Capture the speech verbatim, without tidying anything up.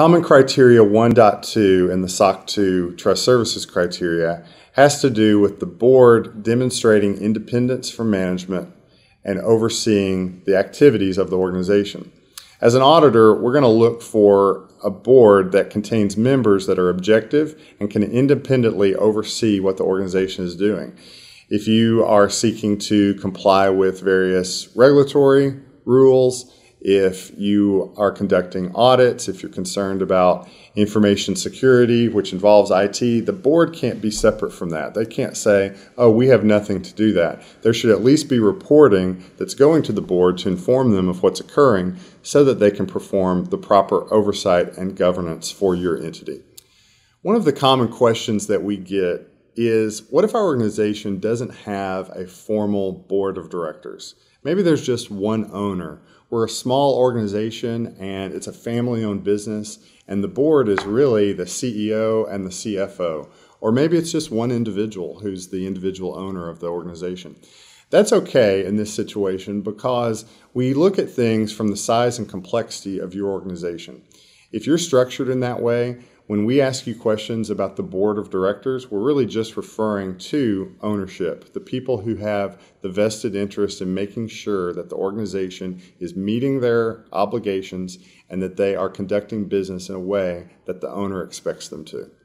Common Criteria one point two in the S O C two Trust Services Criteria has to do with the board demonstrating independence from management and overseeing the activities of the organization. As an auditor, we're going to look for a board that contains members that are objective and can independently oversee what the organization is doing. If you are seeking to comply with various regulatory rules, if you are conducting audits, if you're concerned about information security, which involves I T, the board can't be separate from that. They can't say, oh, we have nothing to do that. There should at least be reporting that's going to the board to inform them of what's occurring so that they can perform the proper oversight and governance for your entity. One of the common questions that we get is, what if our organization doesn't have a formal board of directors? Maybe there's just one owner. We're a small organization and it's a family-owned business and the board is really the C E O and the C F O. Or maybe it's just one individual who's the individual owner of the organization. That's okay in this situation because we look at things from the size and complexity of your organization. If you're structured in that way, when we ask you questions about the board of directors, we're really just referring to ownership, the people who have the vested interest in making sure that the organization is meeting their obligations and that they are conducting business in a way that the owner expects them to.